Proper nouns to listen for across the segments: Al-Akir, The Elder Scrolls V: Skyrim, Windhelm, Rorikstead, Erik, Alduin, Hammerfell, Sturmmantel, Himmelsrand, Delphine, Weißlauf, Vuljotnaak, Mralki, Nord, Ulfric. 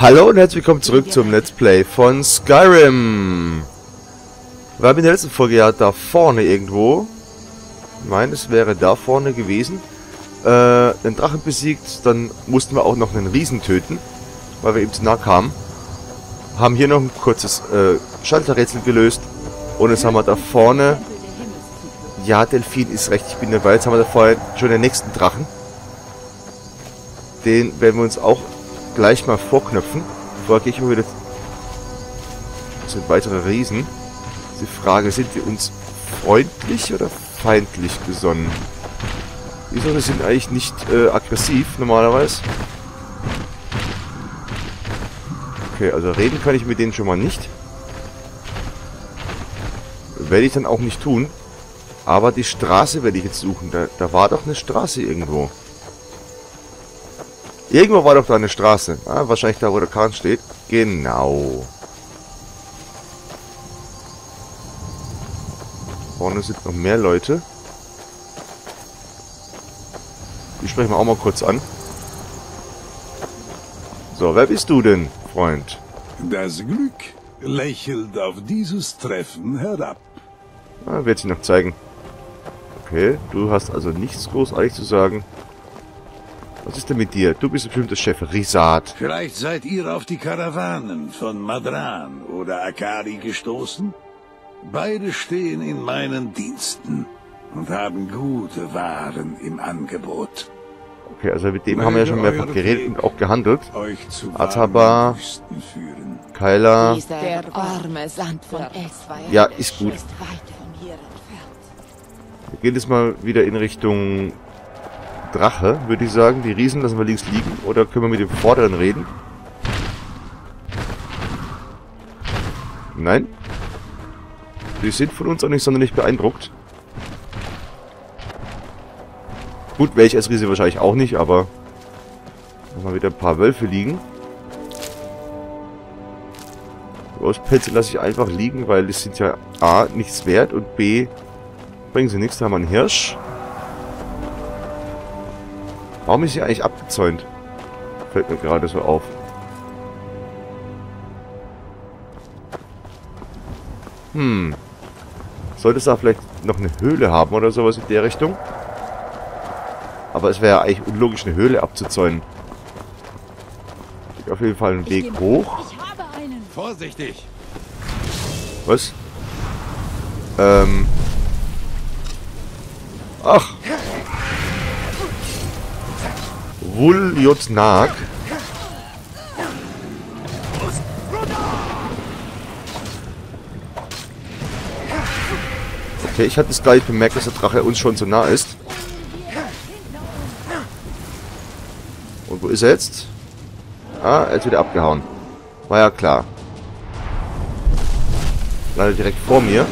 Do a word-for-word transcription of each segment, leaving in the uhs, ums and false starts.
Hallo und herzlich willkommen zurück zum Let's Play von Skyrim. Wir haben in der letzten Folge ja da vorne irgendwo, ich meine, es wäre da vorne gewesen, äh, den Drachen besiegt. Dann mussten wir auch noch einen Riesen töten, weil wir eben zu nah kamen. Haben hier noch ein kurzes äh, Schalterrätsel gelöst. Und jetzt haben wir da vorne... Ja, Delphine ist recht, ich bin dabei. Jetzt haben wir da vorne schon den nächsten Drachen. Den werden wir uns auch gleich mal vorknöpfen. Vorher gehe ich mal wieder... Das sind weitere Riesen. Die Frage, sind wir uns freundlich oder feindlich gesonnen? Die Sorte sind eigentlich nicht äh, aggressiv, normalerweise. Okay, also reden kann ich mit denen schon mal nicht. Werde ich dann auch nicht tun. Aber die Straße werde ich jetzt suchen. Da, da war doch eine Straße irgendwo. Irgendwo war doch da eine Straße. Ah, wahrscheinlich da, wo der Kahn steht. Genau. Vorne sind noch mehr Leute. Die sprechen wir auch mal kurz an. So, wer bist du denn, Freund? Das Glück lächelt auf dieses Treffen herab. Ah, wird sich noch zeigen. Okay, du hast also nichts großartig zu sagen. Was ist denn mit dir? Du bist bestimmt der Chef, Risat. Vielleicht seid ihr auf die Karawanen von Madran oder Akari gestoßen? Beide stehen in meinen Diensten und haben gute Waren im Angebot. Okay, also mit dem Möge haben wir ja schon mehrfach geredet und auch gehandelt. Ataba, Kaila. Der arme Sand von ja, ist gut. Wir gehen jetzt mal wieder in Richtung Drache, würde ich sagen. Die Riesen lassen wir links liegen. Oder können wir mit dem Vorderen reden? Nein. Die sind von uns auch nicht sonderlich beeindruckt. Gut, wäre ich als Riese wahrscheinlich auch nicht, aber... Lass mal wieder ein paar Wölfe liegen. Großpelze lasse ich einfach liegen, weil die sind ja A, nichts wert und B, bringen sie nichts. Da haben wir einen Hirsch. Warum ist hier eigentlich abgezäunt? Fällt mir gerade so auf. Hm. Sollte es da vielleicht noch eine Höhle haben oder sowas in der Richtung? Aber es wäre ja eigentlich unlogisch, eine Höhle abzuzäunen. Auf jeden Fall einen Weg hoch. Vorsichtig! Was? Ähm. Ach! Vuljotnaak. Okay, ich hatte es gleich bemerkt, dass der Drache uns schon so nah ist. Wo ist er jetzt? Ah, er ist wieder abgehauen. War ja klar. Leider direkt vor mir.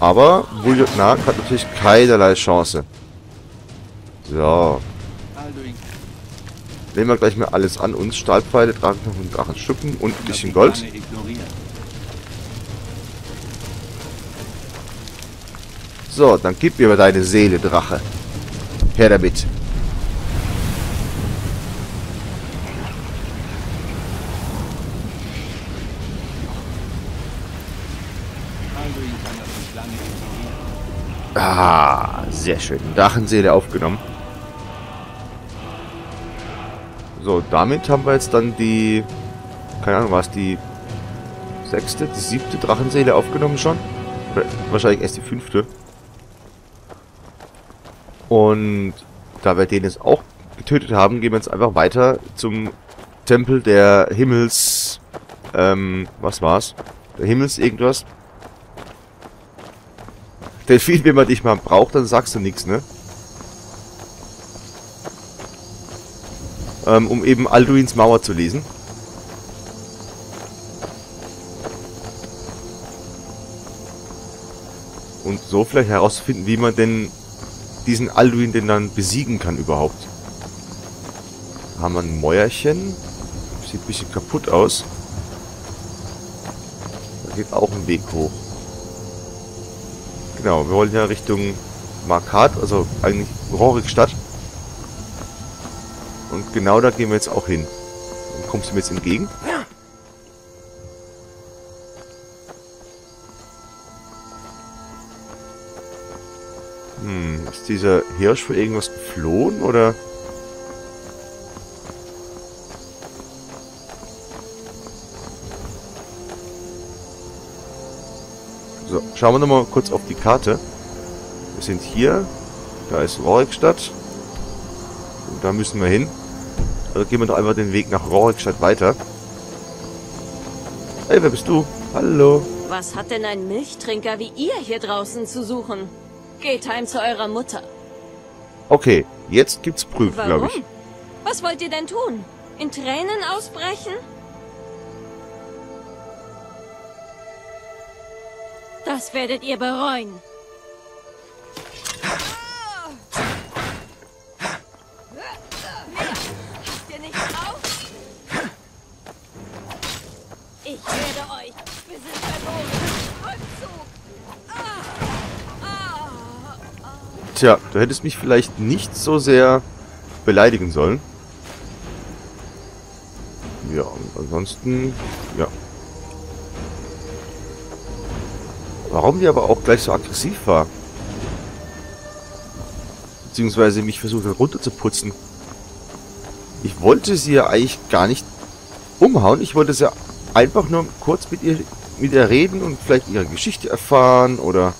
Aber Vuljotnaak hat natürlich keinerlei Chance. So. Nehmen wir gleich mal alles an uns. Stahlpfeile, Drachenknochen und Drachenstücken und ein bisschen Gold. So, dann gib mir mal deine Seele, Drache. Her damit. Ah, sehr schön. Drachenseele aufgenommen. So, damit haben wir jetzt dann die... Keine Ahnung, war es die sechste, die siebte Drachenseele aufgenommen schon? Oder wahrscheinlich erst die fünfte. Und da wir den jetzt auch getötet haben, gehen wir jetzt einfach weiter zum Tempel der Himmels... Ähm, was war's? Der Himmels irgendwas. Delphine, wenn man dich mal braucht, dann sagst du nichts, ne? Ähm, um eben Alduins Mauer zu lesen. Und so vielleicht herauszufinden, wie man denn... diesen Alduin den dann besiegen kann überhaupt. Da haben wir ein Mäuerchen. Sieht ein bisschen kaputt aus. Da geht auch ein Weg hoch. Genau, wir wollen ja Richtung Markat, also eigentlich Rorikstead. Und genau da gehen wir jetzt auch hin. Und kommst du mir jetzt entgegen? Ja. Hm, ist dieser Hirsch für irgendwas geflohen, oder? So, schauen wir nochmal kurz auf die Karte. Wir sind hier. Da ist Rorikstead. Und da müssen wir hin. Also gehen wir doch einfach den Weg nach Rorikstead weiter. Hey, wer bist du? Hallo. Was hat denn ein Milchtrinker wie ihr hier draußen zu suchen? Geht heim zu eurer Mutter. Okay, jetzt gibt's Prüfen, glaube ich. Was wollt ihr denn tun? In Tränen ausbrechen? Das werdet ihr bereuen. Passt ihr nicht auf? Ich werde euch. Wir sind verloren. Rückzug. Tja, du hättest mich vielleicht nicht so sehr beleidigen sollen. Ja, und ansonsten, ja. Warum die aber auch gleich so aggressiv war. Beziehungsweise mich versucht hat runterzuputzen. Ich wollte sie ja eigentlich gar nicht umhauen. Ich wollte sie ja einfach nur kurz mit ihr, mit ihr reden und vielleicht ihre Geschichte erfahren oder...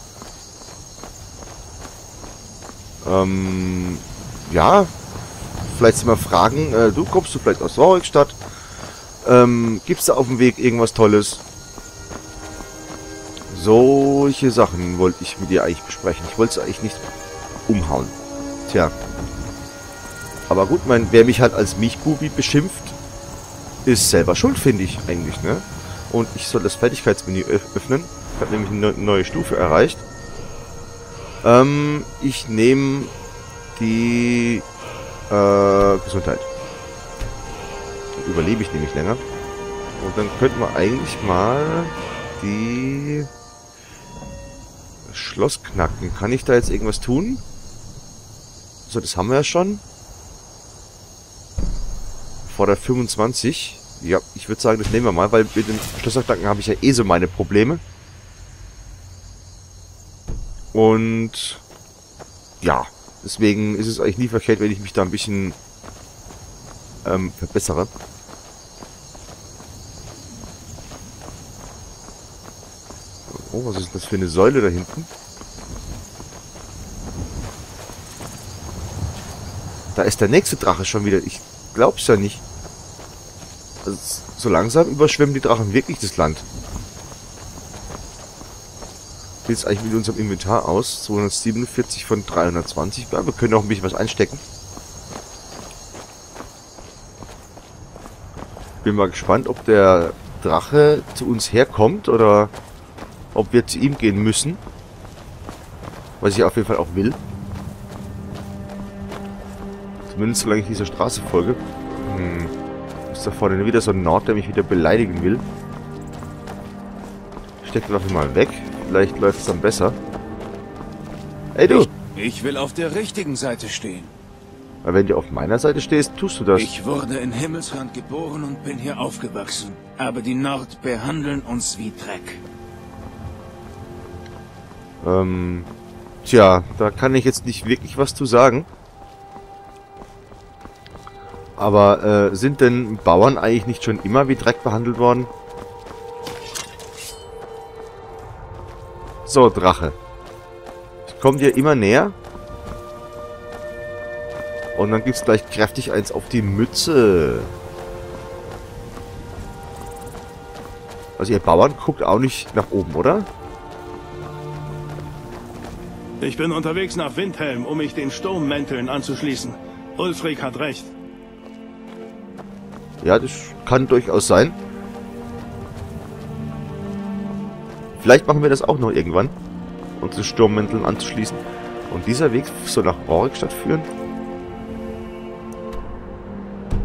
Ähm... Ja. Vielleicht mal fragen, äh, du kommst du vielleicht aus Rorikstead? Ähm, gibt's da auf dem Weg irgendwas Tolles? Solche Sachen wollte ich mit ihr eigentlich besprechen. Ich wollte es eigentlich nicht umhauen. Tja. Aber gut, mein, wer mich halt als Milchbubi beschimpft, ist selber schuld, finde ich eigentlich, ne? Und ich soll das Fertigkeitsmenü öffnen. Ich habe nämlich eine neue Stufe erreicht. Ähm, ich nehme die äh, Gesundheit. Dann überlebe ich nämlich länger. Und dann könnten wir eigentlich mal die... Schloss knacken. Kann ich da jetzt irgendwas tun? So, das haben wir ja schon. Vor der fünfundzwanzig. Ja, ich würde sagen, das nehmen wir mal, weil mit dem Schlösserknacken habe ich ja eh so meine Probleme. Und ja, deswegen ist es eigentlich nie verkehrt, wenn ich mich da ein bisschen ähm, verbessere. Oh, was ist das für eine Säule da hinten? Da ist der nächste Drache schon wieder. Ich glaub's ja nicht. Also, so langsam überschwemmen die Drachen wirklich das Land. Wie sieht's eigentlich mit unserem Inventar aus? zweihundertsiebenundvierzig von dreihundertzwanzig. Ja, wir können auch ein bisschen was einstecken. Bin mal gespannt, ob der Drache zu uns herkommt oder... ob wir zu ihm gehen müssen. Was ich auf jeden Fall auch will. Zumindest solange ich dieser Straße folge. Hm. Ist da vorne wieder so ein Nord, der mich wieder beleidigen will. Steck die Waffe mal weg. Vielleicht läuft es dann besser. Ey du! Ich, ich will auf der richtigen Seite stehen. Aber wenn du auf meiner Seite stehst, tust du das. Ich wurde in Himmelsrand geboren und bin hier aufgewachsen. Aber die Nord behandeln uns wie Dreck. Ähm, tja, da kann ich jetzt nicht wirklich was zu sagen. Aber äh, sind denn Bauern eigentlich nicht schon immer wie Dreck behandelt worden? So, Drache. Ich komme dir immer näher. Und dann gibt's gleich kräftig eins auf die Mütze. Also ihr Bauern guckt auch nicht nach oben, oder? Ich bin unterwegs nach Windhelm, um mich den Sturmmänteln anzuschließen. Ulfric hat recht. Ja, das kann durchaus sein. Vielleicht machen wir das auch noch irgendwann, uns den Sturmmänteln anzuschließen. Und dieser Weg soll nach Rorikstead führen?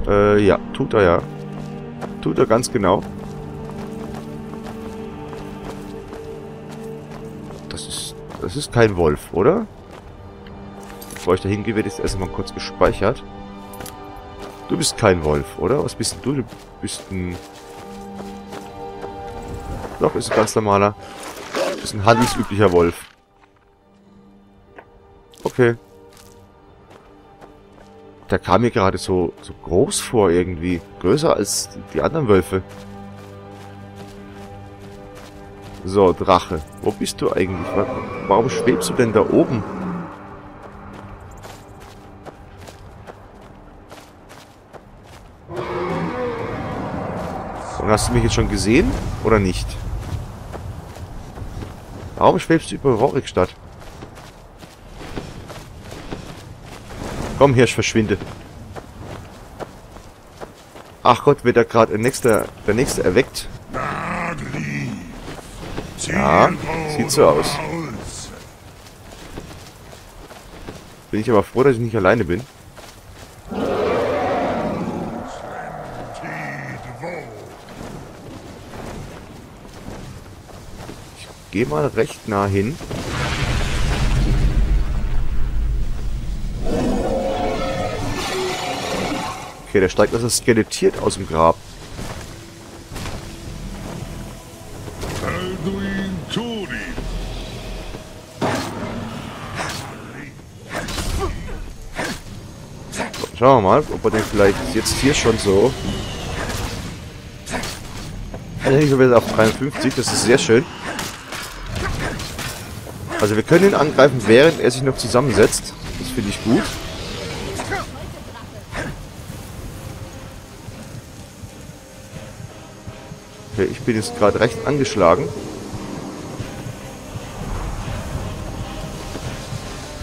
Äh, ja, tut er ja. Tut er ganz genau. Das ist... Das ist kein Wolf, oder? Bevor ich da hingehe, wird jetzt erstmal kurz gespeichert. Du bist kein Wolf, oder? Was bist denn du? Du bist ein... Doch, bist ein ganz normaler. Du bist ein handelsüblicher Wolf. Okay. Der kam mir gerade so, so groß vor irgendwie. Größer als die anderen Wölfe. So, Drache. Wo bist du eigentlich? Warum schwebst du denn da oben? Und hast du mich jetzt schon gesehen? Oder nicht? Warum schwebst du über Rorikstead? Komm, Hirsch, verschwinde. Ach Gott, wird da gerade der nächste, der nächste erweckt. Ja, sieht so aus. Bin ich aber froh, dass ich nicht alleine bin. Ich gehe mal recht nah hin. Okay, der steigt also skelettiert aus dem Grab. Schauen wir mal, ob er denn vielleicht jetzt hier schon so... Also ich bin jetzt auf dreiundfünfzig, das ist sehr schön. Also wir können ihn angreifen, während er sich noch zusammensetzt. Das finde ich gut. Okay, ich bin jetzt gerade recht angeschlagen.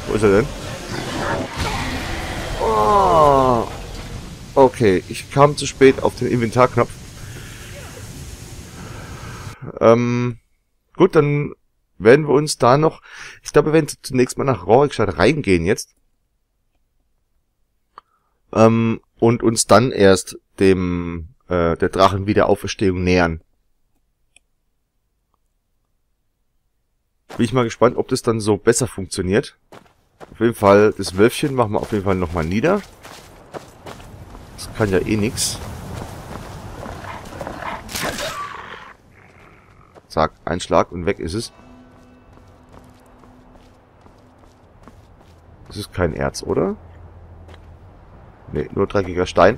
Wo ist er denn? Oh. Okay, ich kam zu spät auf den Inventarknopf. Ähm, gut, dann werden wir uns da noch... Ich glaube, wir werden zunächst mal nach Rorikstead reingehen jetzt. Ähm, und uns dann erst dem... der Drachenwiederauferstehung nähern. Bin ich mal gespannt, ob das dann so besser funktioniert. Auf jeden Fall, das Wölfchen machen wir auf jeden Fall nochmal nieder. Das kann ja eh nix. Zack, ein Schlag und weg ist es. Das ist kein Erz, oder? Ne, nur dreckiger Stein.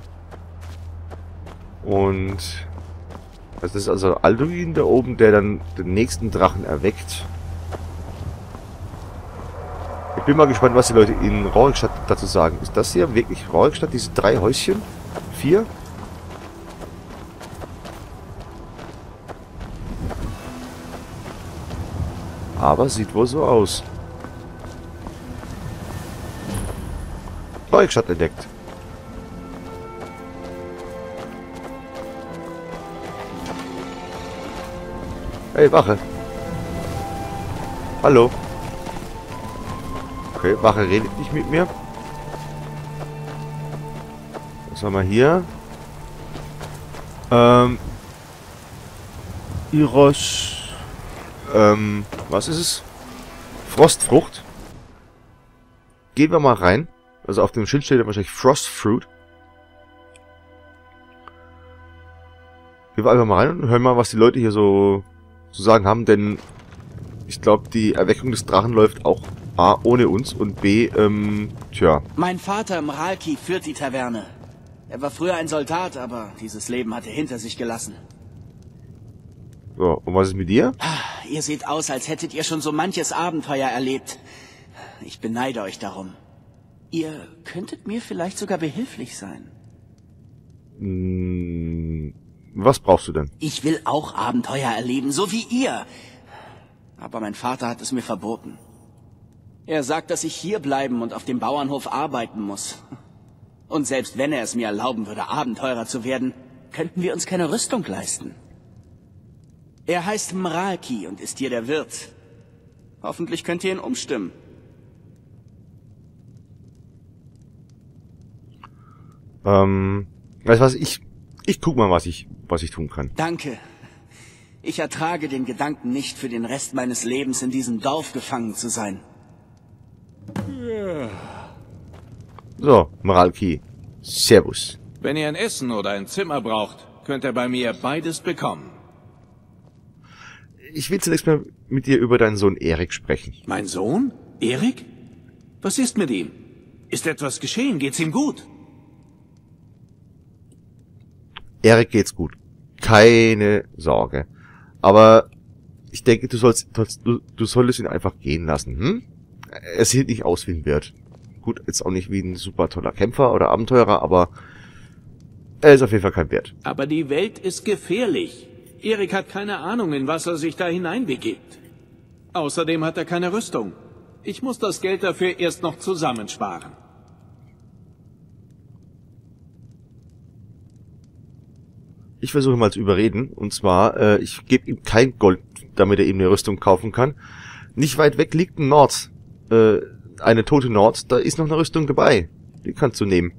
Und das ist also Alduin da oben, der dann den nächsten Drachen erweckt. Ich bin mal gespannt, was die Leute in Rorikstead dazu sagen. Ist das hier wirklich Rorikstead? Diese drei Häuschen? Vier? Aber sieht wohl so aus. Rorikstead entdeckt. Hey, Wache. Hallo. Okay, Wache redet nicht mit mir. Was haben wir hier? Ähm. Iros. Ähm, was ist es? Frostfrucht. Gehen wir mal rein. Also auf dem Schild steht ja wahrscheinlich Frostfruit. Gehen wir einfach mal rein und hören mal, was die Leute hier so... zu sagen haben, denn ich glaube, die Erweckung des Drachen läuft auch A, ohne uns und B, ähm, tja. Mein Vater Mralki führt die Taverne. Er war früher ein Soldat, aber dieses Leben hat er hinter sich gelassen. So, und was ist mit dir? Ihr seht aus, als hättet ihr schon so manches Abenteuer erlebt. Ich beneide euch darum. Ihr könntet mir vielleicht sogar behilflich sein. Hm... Was brauchst du denn? Ich will auch Abenteuer erleben, so wie ihr. Aber mein Vater hat es mir verboten. Er sagt, dass ich hier bleiben und auf dem Bauernhof arbeiten muss. Und selbst wenn er es mir erlauben würde, Abenteurer zu werden, könnten wir uns keine Rüstung leisten. Er heißt Mralki und ist hier der Wirt. Hoffentlich könnt ihr ihn umstimmen. Ähm, weißt du was, ich... Ich guck mal, was ich, was ich tun kann. Danke. Ich ertrage den Gedanken nicht, für den Rest meines Lebens in diesem Dorf gefangen zu sein. So, Mralki. Servus. Wenn ihr ein Essen oder ein Zimmer braucht, könnt ihr bei mir beides bekommen. Ich will zunächst mal mit dir über deinen Sohn Erik sprechen. Mein Sohn? Erik? Was ist mit ihm? Ist etwas geschehen? Geht's ihm gut? Erik geht's gut. Keine Sorge. Aber ich denke, du sollst, du, du solltest ihn einfach gehen lassen, hm? Er sieht nicht aus wie ein Wirt. Gut, jetzt auch nicht wie ein super toller Kämpfer oder Abenteurer, aber er ist auf jeden Fall kein Wirt. Aber die Welt ist gefährlich. Erik hat keine Ahnung, in was er sich da hineinbegibt. Außerdem hat er keine Rüstung. Ich muss das Geld dafür erst noch zusammensparen. Ich versuche mal zu überreden. Und zwar, äh, ich gebe ihm kein Gold, damit er ihm eine Rüstung kaufen kann. Nicht weit weg liegt ein Nord. Äh, eine tote Nord. Da ist noch eine Rüstung dabei. Die kannst du nehmen.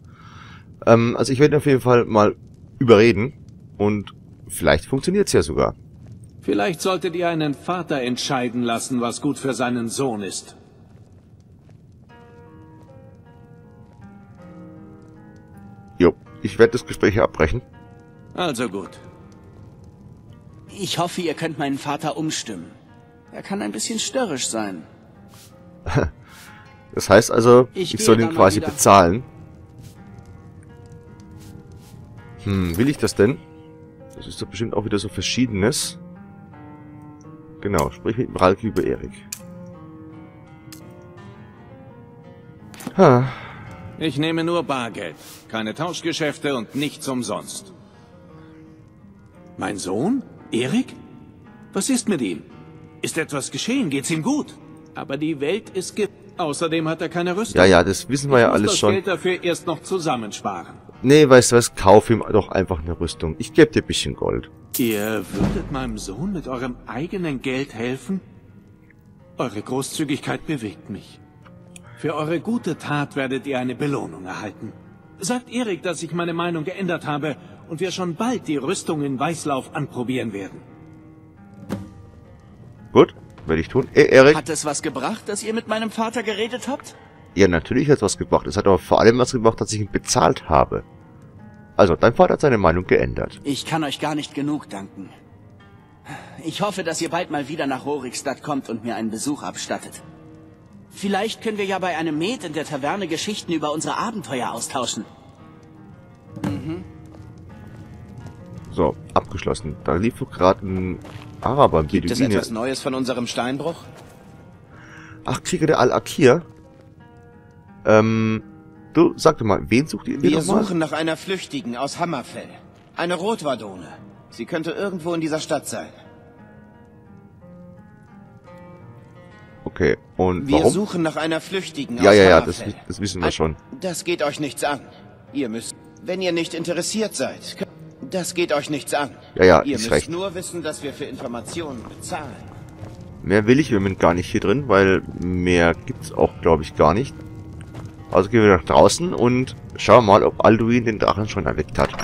Ähm, also ich werde auf jeden Fall mal überreden. Und vielleicht funktioniert's ja sogar. Vielleicht solltet ihr einen Vater entscheiden lassen, was gut für seinen Sohn ist. Jo, ich werde das Gespräch abbrechen. Also gut. Ich hoffe, ihr könnt meinen Vater umstimmen. Er kann ein bisschen störrisch sein. Das heißt also, ich, ich soll ihn quasi bezahlen. Hm, will ich das denn? Das ist doch bestimmt auch wieder so Verschiedenes. Genau, sprich mit Mralki über Erik. Ha. Ich nehme nur Bargeld, keine Tauschgeschäfte und nichts umsonst. Mein Sohn? Erik? Was ist mit ihm? Ist etwas geschehen? Geht's ihm gut? Aber die Welt ist ge... Außerdem hat er keine Rüstung. Ja, ja, das wissen wir ja alles schon. Ich muss das Geld dafür erst noch zusammensparen. Nee, weißt du was? Kauf ihm doch einfach eine Rüstung. Ich gebe dir ein bisschen Gold. Ihr würdet meinem Sohn mit eurem eigenen Geld helfen? Eure Großzügigkeit bewegt mich. Für eure gute Tat werdet ihr eine Belohnung erhalten. Sagt Erik, dass ich meine Meinung geändert habe und wir schon bald die Rüstung in Weißlauf anprobieren werden. Gut, werde ich tun. Ey, Erik. Hat es was gebracht, dass ihr mit meinem Vater geredet habt? Ja, natürlich hat es was gebracht. Es hat aber vor allem was gebracht, dass ich ihn bezahlt habe. Also, dein Vater hat seine Meinung geändert. Ich kann euch gar nicht genug danken. Ich hoffe, dass ihr bald mal wieder nach Rorikstead kommt und mir einen Besuch abstattet. Vielleicht können wir ja bei einem Met in der Taverne Geschichten über unsere Abenteuer austauschen. Mhm. So, abgeschlossen. Da lief gerade ein Araber. Gibt es etwas Neues von unserem Steinbruch? Ach, Krieger der Al-Akir? Ähm, du, sag doch mal, wen sucht ihr? Wir suchen nach einer Flüchtigen aus Hammerfell. Eine Rotwadone. Sie könnte irgendwo in dieser Stadt sein. Okay, und warum? Wir suchen nach einer Flüchtigen aus Hammerfell. Ja, ja, ja, das, das wissen wir schon. Das geht euch nichts an. Ihr müsst, wenn ihr nicht interessiert seid... Das geht euch nichts an. Ja, ja, ihr müsst recht. Nur wissen, dass wir für Informationen bezahlen. Mehr will ich im Moment gar nicht hier drin, weil mehr gibt's auch, glaube ich, gar nicht. Also gehen wir nach draußen und schauen mal, ob Alduin den Drachen schon erweckt hat.